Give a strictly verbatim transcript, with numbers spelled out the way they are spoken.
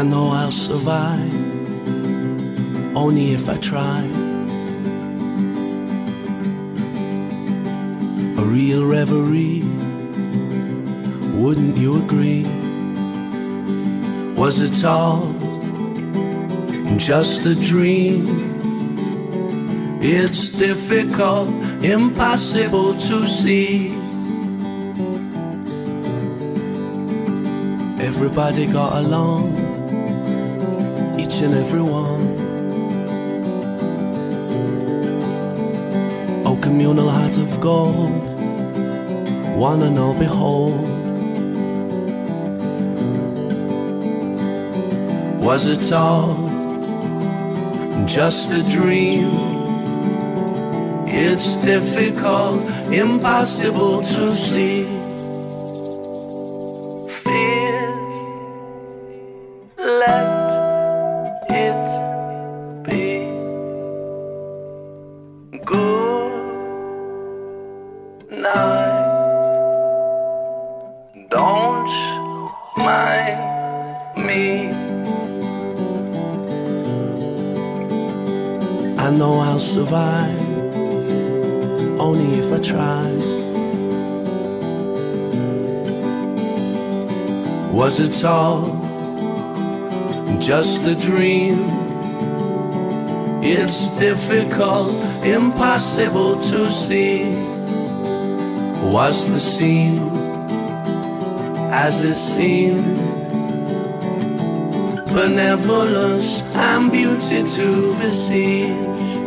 I know I'll survive, only if I try. A real reverie, wouldn't you agree? Was it all just a dream? It's difficult, impossible to see. Everybody got along, each and every one. Oh, communal heart of gold, one and all behold. Was it all just a dream? It's difficult, impossible to see. I know I'll survive, only if I try. Was it all just a dream? It's difficult, impossible to see. Was the scene as it seemed? Benevolence and beauty to be seen.